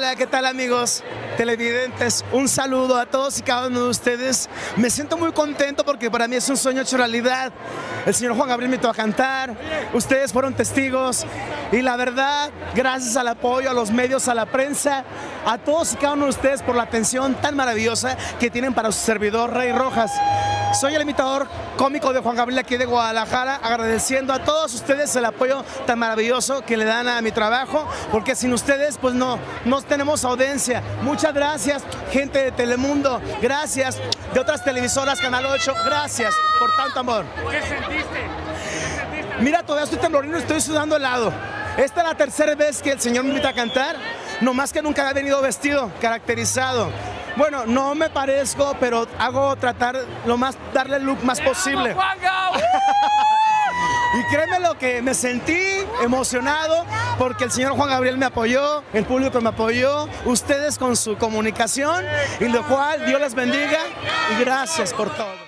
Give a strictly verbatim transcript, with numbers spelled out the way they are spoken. Hola, ¿qué tal, amigos televidentes? Un saludo a todos y cada uno de ustedes. Me siento muy contento porque para mí es un sueño hecho realidad. El señor Juan Gabriel me invitó a cantar, ustedes fueron testigos y la verdad, gracias al apoyo, a los medios, a la prensa, a todos y cada uno de ustedes por la atención tan maravillosa que tienen para su servidor Rey Rojas. Soy el imitador cómico de Juan Gabriel aquí de Guadalajara, agradeciendo a todos ustedes el apoyo tan maravilloso que le dan a mi trabajo, porque sin ustedes pues no, no tenemos audiencia. Muchas gracias, gente de Telemundo, gracias, de otras televisoras, Canal ocho, gracias por tanto amor. ¿Qué sentiste? ¿Qué sentiste? Mira, todavía estoy temblorino, estoy sudando helado. Esta es la tercera vez que el señor me invita a cantar, no más que nunca ha venido vestido, caracterizado. Bueno, no me parezco, pero hago tratar lo más, darle el look más posible. Y créeme lo que me sentí emocionado porque el señor Juan Gabriel me apoyó, el público me apoyó, ustedes con su comunicación, y lo cual Dios les bendiga y gracias por todo.